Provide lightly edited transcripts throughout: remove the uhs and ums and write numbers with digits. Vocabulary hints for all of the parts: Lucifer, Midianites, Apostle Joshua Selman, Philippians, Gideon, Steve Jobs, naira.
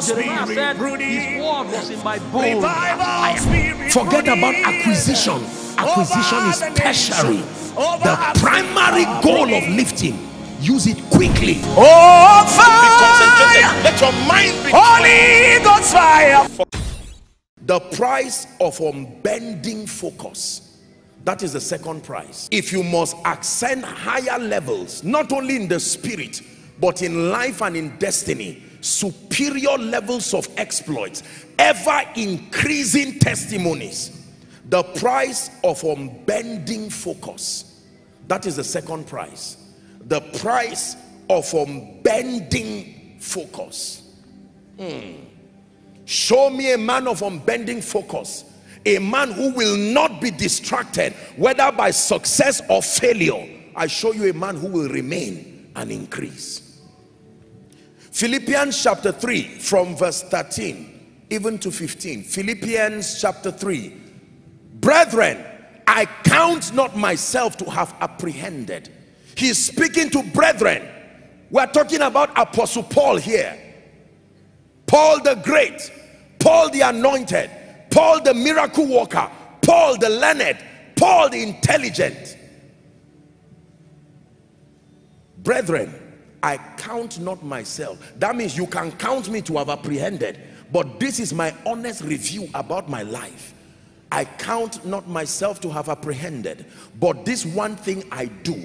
Jeremiah said, his word was in my bones. Forget about acquisition. Acquisition is tertiary. The primary goal of lifting, use it quickly. Oh, fire! Let your mind be holy, God's fire. The price of unbending focus. That is the second price. If you must ascend higher levels, not only in the spirit, but in life and in destiny, superior levels of exploits, ever increasing testimonies. The price of unbending focus. That is the second price. The price of unbending focus. Show me a man of unbending focus. A man who will not be distracted, whether by success or failure. I show you a man who will remain and increase. Philippians chapter 3 from verse 13 even to 15. Philippians chapter 3. Brethren, I count not myself to have apprehended. He's speaking to brethren. We're talking about Apostle Paul here. Paul the Great, Paul the Anointed, Paul the Miracle Worker, Paul the Learned, Paul the Intelligent. Brethren, I count not myself. That means you can count me to have apprehended, but this is my honest review about my life. I count not myself to have apprehended, but this one thing I do,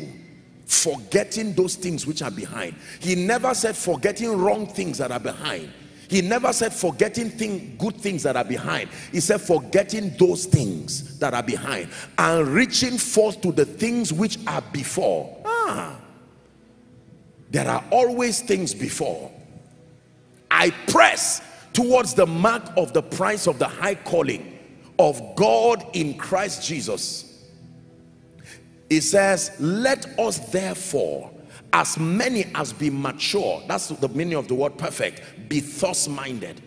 forgetting those things which are behind. He never said forgetting wrong things that are behind. He never said forgetting good things that are behind. He said forgetting those things that are behind and reaching forth to the things which are before. There are always things before. I press towards the mark of the prize of the high calling of God in Christ Jesus. It says, let us therefore, as many as be mature, that's the meaning of the word perfect, be thus minded.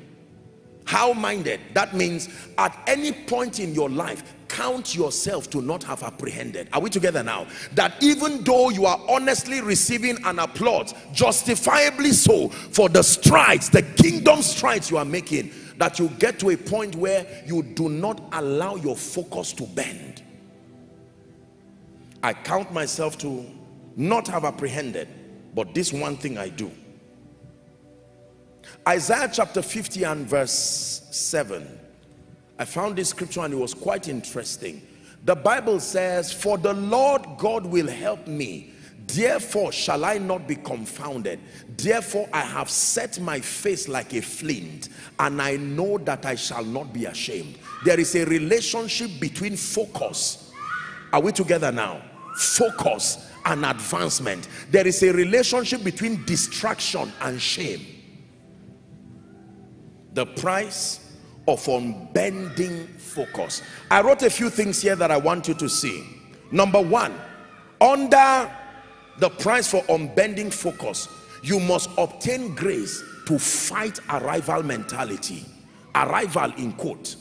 How minded? That means at any point in your life, count yourself to not have apprehended. Are we together now? That even though you are honestly receiving an applause, justifiably so, for the strides, the kingdom strides you are making, that you get to a point where you do not allow your focus to bend. I count myself to not have apprehended, but this one thing I do. Isaiah chapter 50 and verse 7. I found this scripture and it was quite interesting. The Bible says, for the Lord God will help me, therefore shall I not be confounded. Therefore I have set my face like a flint, and I know that I shall not be ashamed. There is a relationship between focus, are we together now? Focus and advancement. There is a relationship between distraction and shame. The price of unbending focus. I wrote a few things here that I want you to see. Number one, under the price for unbending focus, you must obtain grace to fight arrival mentality. Arrival in quote.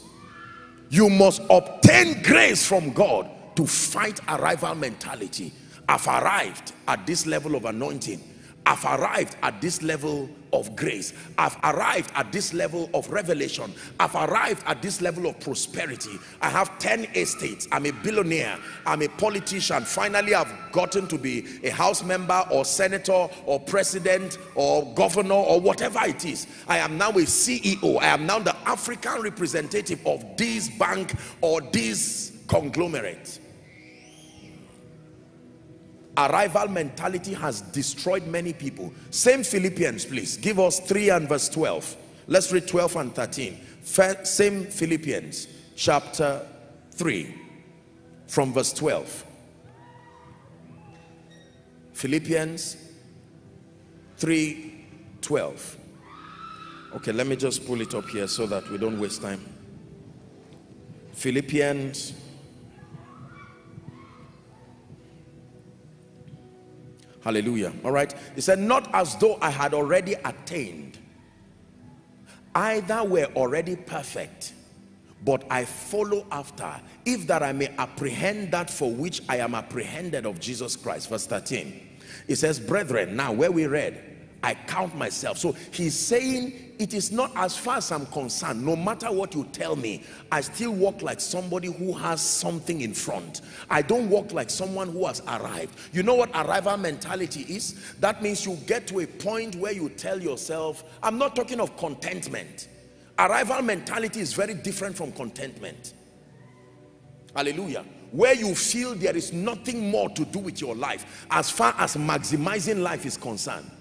You must obtain grace from God to fight arrival mentality. I've arrived at this level of anointing. I've arrived at this level of grace. I've arrived at this level of revelation. I've arrived at this level of prosperity. I have 10 estates. I'm a billionaire. I'm a politician. Finally, I've gotten to be a house member or senator or president or governor or whatever it is. I am now a CEO. I am now the African representative of this bank or this conglomerate. Arrival mentality has destroyed many people. Same Philippians, please. Give us 3 and verse 12. Let's read 12 and 13. Same Philippians, chapter 3, from verse 12. Philippians 3, 12. Okay, let me just pull it up here so that we don't waste time. Philippians hallelujah. All right. He said, not as though I had already attained, either were already perfect, but I follow after, if that I may apprehend that for which I am apprehended of Jesus Christ. Verse 13. It says, brethren, now where we read, I count myself. So he's saying, it is not, as far as I'm concerned, no matter what you tell me, I still walk like somebody who has something in front. I don't walk like someone who has arrived. You know what arrival mentality is? That means you get to a point where you tell yourself, I'm not talking of contentment. Arrival mentality is very different from contentment. Hallelujah. Where you feel there is nothing more to do with your life as far as maximizing life is concerned.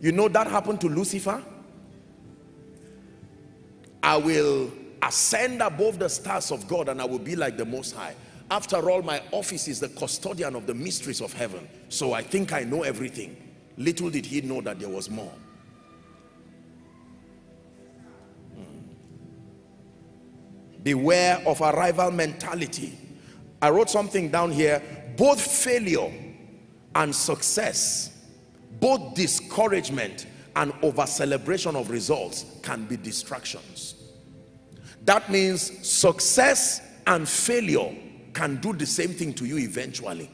You know that happened to Lucifer. I will ascend above the stars of God and I will be like the Most High. After all, my office is the custodian of the mysteries of heaven. So I think I know everything. Little did he know that there was more. Beware of arrival mentality. I wrote something down here. Both failure and success, both discouragement and over celebration of results can be distractions. That means success and failure can do the same thing to you eventually.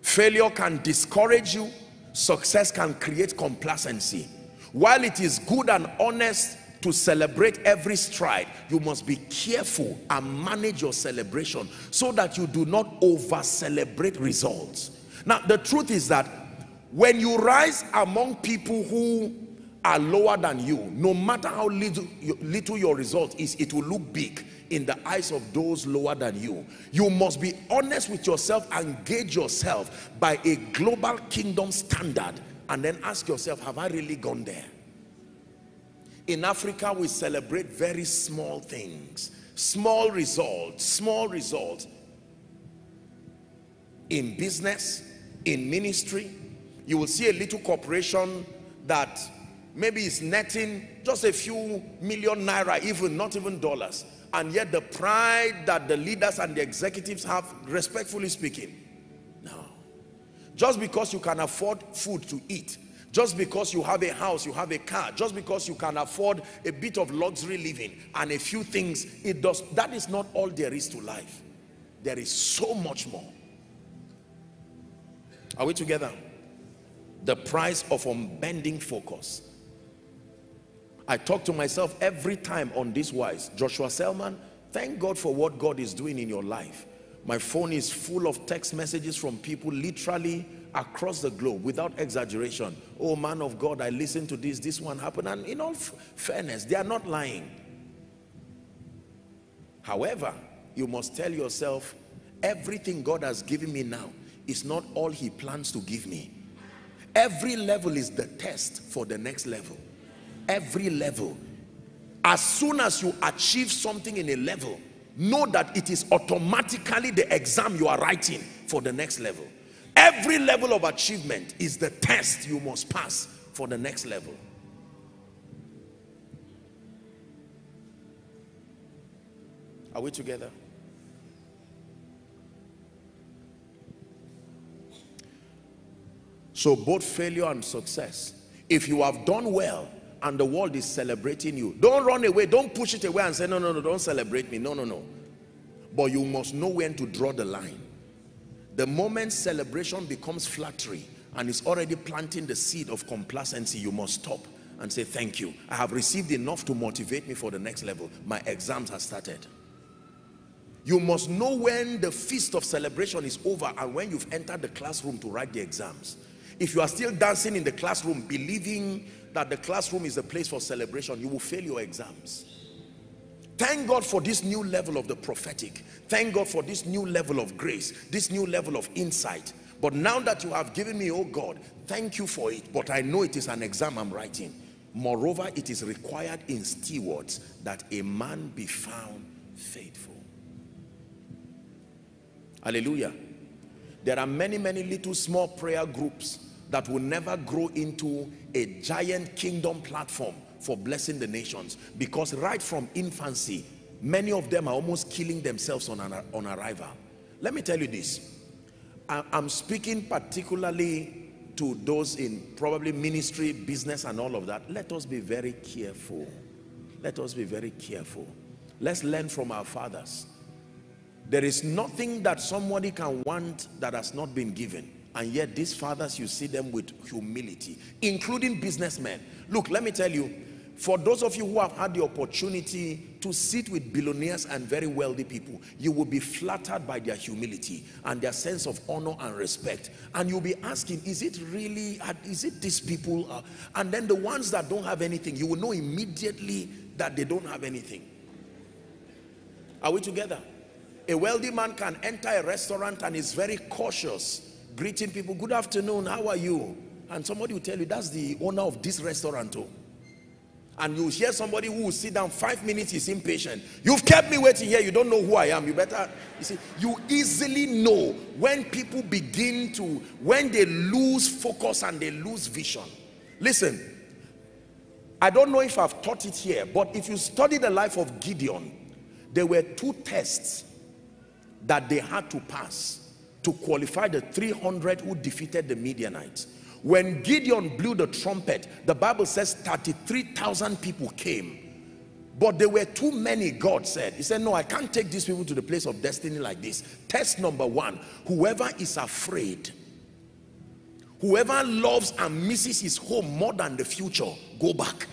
Failure can discourage you. Success can create complacency. While it is good and honest to celebrate every stride, you must be careful and manage your celebration so that you do not over celebrate results. Now, the truth is that when you rise among people who are lower than you, no matter how little your result is, it will look big in the eyes of those lower than you. You must be honest with yourself and gauge yourself by a global kingdom standard, and then ask yourself, have I really gone there? In Africa, we celebrate very small things, small results, small results. In business, in ministry, you will see a little corporation that maybe is netting just a few million naira, even not even dollars. And yet the pride that the leaders and the executives have, respectfully speaking, no. Just because you can afford food to eat, just because you have a house, you have a car, just because you can afford a bit of luxury living and a few things, that is not all there is to life. There is so much more. Are we together? The price of unbending focus. I talk to myself every time on this wise. Joshua Selman, thank God for what God is doing in your life. My phone is full of text messages from people literally across the globe, without exaggeration. Oh, man of God, I listened to this one happened. And in all fairness, they are not lying. However, you must tell yourself, everything God has given me now is not all he plans to give me. Every level is the test for the next level. Every level. As soon as you achieve something in a level, know that it is automatically the exam you are writing for the next level. Every level of achievement is the test you must pass for the next level. Are we together? So both failure and success. If you have done well and the world is celebrating you, don't run away, don't push it away and say, no, no, no, don't celebrate me. No, no, no. But you must know when to draw the line. The moment celebration becomes flattery and is already planting the seed of complacency, you must stop and say, thank you. I have received enough to motivate me for the next level. My exams have started. You must know when the feast of celebration is over and when you've entered the classroom to write the exams. If you are still dancing in the classroom, believing that the classroom is the place for celebration, you will fail your exams. Thank God for this new level of the prophetic. Thank God for this new level of grace, this new level of insight. But now that you have given me, oh God, thank you for it, but I know it is an exam I'm writing. Moreover, it is required in stewards that a man be found faithful. Hallelujah. There are many, many little small prayer groups that will never grow into a giant kingdom platform for blessing the nations, because right from infancy, many of them are almost killing themselves on arrival. Let me tell you this. I'm speaking particularly to those in probably ministry, business, and all of that. Let us be very careful. Let us be very careful. Let's learn from our fathers. There is nothing that somebody can want that has not been given. And yet these fathers, you see them with humility, including businessmen. Look, let me tell you, for those of you who have had the opportunity to sit with billionaires and very wealthy people, you will be flattered by their humility and their sense of honor and respect. And you'll be asking, is it really, is it these people? And then the ones that don't have anything, you will know immediately that they don't have anything. Are we together? A wealthy man can enter a restaurant and is very cautious, greeting people, good afternoon, how are you? And somebody will tell you, that's the owner of this restaurant. And you hear somebody who will sit down 5 minutes, is impatient. You've kept me waiting here, you don't know who I am. You better, you see, you easily know when people begin to, when they lose focus and they lose vision. Listen, I don't know if I've taught it here, but if you study the life of Gideon, there were two tests that they had to pass to qualify the 300 who defeated the Midianites. When Gideon blew the trumpet, the Bible says 33,000 people came. But there were too many, God said. He said, no, I can't take these people to the place of destiny like this. Test number one, whoever is afraid, whoever loves and misses his home more than the future, go back.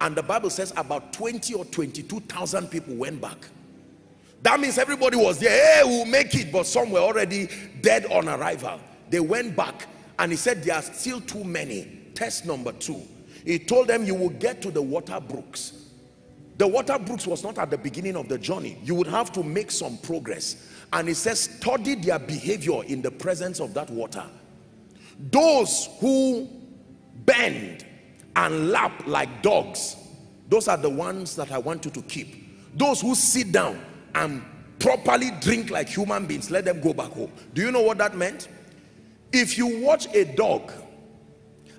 And the Bible says about 20 or 22,000 people went back. That means everybody was there, hey, we'll make it, but some were already dead on arrival. They went back. And he said, there are still too many. Test number two. He told them, you will get to the water brooks. The water brooks was not at the beginning of the journey. You would have to make some progress. And he says, study their behavior in the presence of that water. Those who bend and lap like dogs, those are the ones that I want you to keep. Those who sit down and properly drink like human beings, let them go back home. Do you know what that meant? If you watch a dog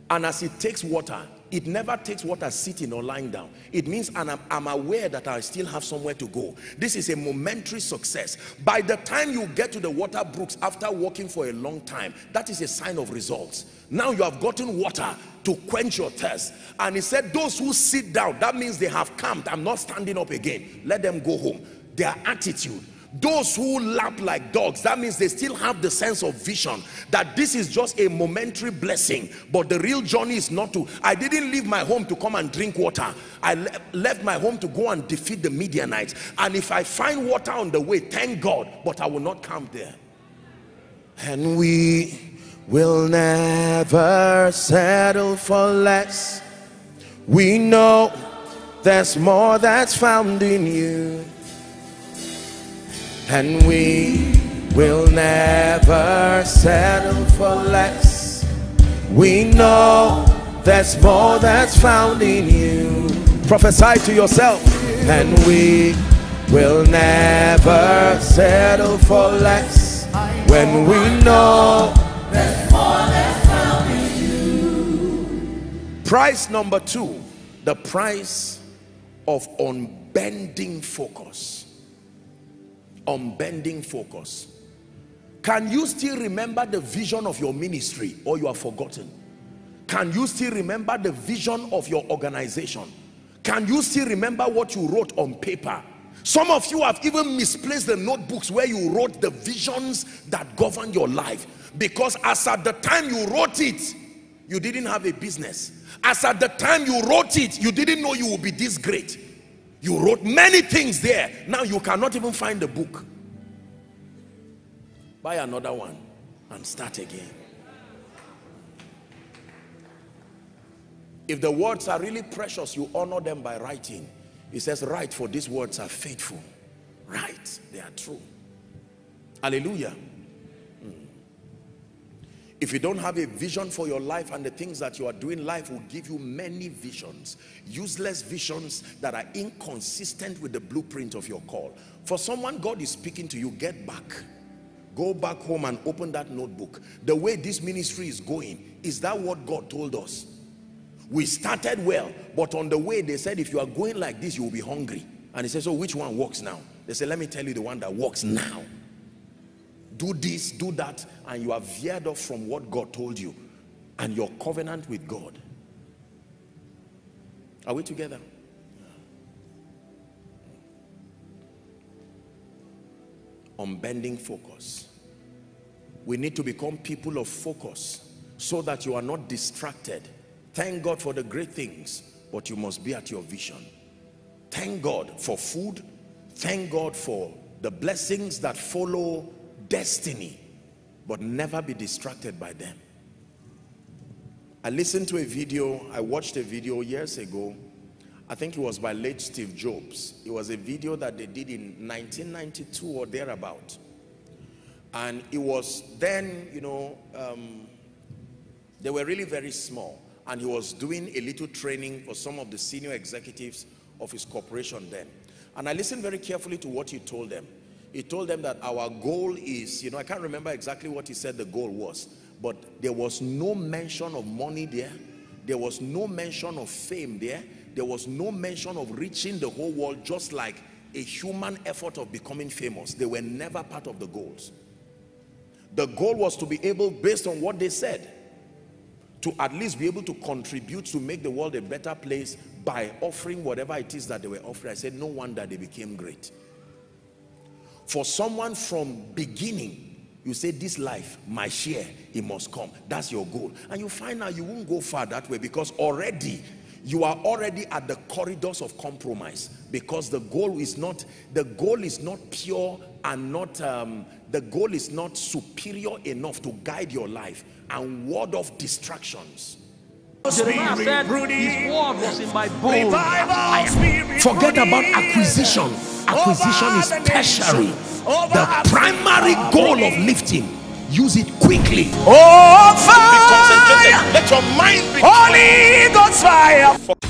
and as it takes water, it never takes water sitting or lying down. It means, and I'm aware that I still have somewhere to go. This is a momentary success. By the time you get to the water brooks after walking for a long time, that is a sign of results. Now you have gotten water to quench your thirst. And he said, those who sit down, that means they have camped. I'm not standing up again. Let them go home. Their attitude. Those who lap like dogs, that means they still have the sense of vision that this is just a momentary blessing, but the real journey is not to, I didn't leave my home to come and drink water. I left my home to go and defeat the Midianites, and if I find water on the way, thank God, but I will not camp there. And we will never settle for less. We know there's more that's found in you. And we will never settle for less. We know there's more that's found in you. Prophesy to yourself. And we will never settle for less. When we know there's more that's found in you. Prize number two, the price of unbending focus. Unbending focus. Can you still remember the vision of your ministry, or you are forgotten? Can you still remember the vision of your organization? Can you still remember what you wrote on paper? Some of you have even misplaced the notebooks where you wrote the visions that govern your life, because as at the time you wrote it, you didn't have a business. As at the time you wrote it, you didn't know you would be this great. You wrote many things there. Now you cannot even find the book. Buy another one and start again. If the words are really precious, you honor them by writing. It says, write, for these words are faithful. Write, they are true. Hallelujah. If you don't have a vision for your life, and the things that you are doing, life will give you many visions, useless visions that are inconsistent with the blueprint of your call. For someone, God is speaking to you, get back. Go back home and open that notebook. The way this ministry is going, is that what God told us? We started well, but on the way they said, if you are going like this, you will be hungry. And he said, so which one works now? They said, let me tell you the one that works now. Do this, do that, and you are veered off from what God told you and your covenant with God. Are we together? Unbending focus. We need to become people of focus so that you are not distracted. Thank God for the great things, but you must be at your vision. Thank God for food. Thank God for the blessings that follow destiny, but never be distracted by them. I listened to a video, I watched a video years ago. I think it was by late Steve Jobs. It was a video that they did in 1992 or thereabout. And it was then, you know, they were really very small. And he was doing a little training for some of the senior executives of his corporation then. And I listened very carefully to what he told them. He told them that our goal is, you know, I can't remember exactly what he said the goal was, but there was no mention of money there. There was no mention of fame there. There was no mention of reaching the whole world, just like a human effort of becoming famous. They were never part of the goals. The goal was to be able, based on what they said, to at least be able to contribute to make the world a better place by offering whatever it is that they were offering. I said, no wonder they became great. For someone from beginning, you say, this life, my share, it must come. That's your goal. And you find out you won't go far that way, because already you are already at the corridors of compromise, because the goal is not pure and not the goal is not superior enough to guide your life and ward off distractions. Jeremiah said, his word was in my bones. Forget about acquisition. Acquisition is tertiary. The primary goal of lifting, use it quickly. Oh, fire! Be concentrated. Let your mind be holy God's fire.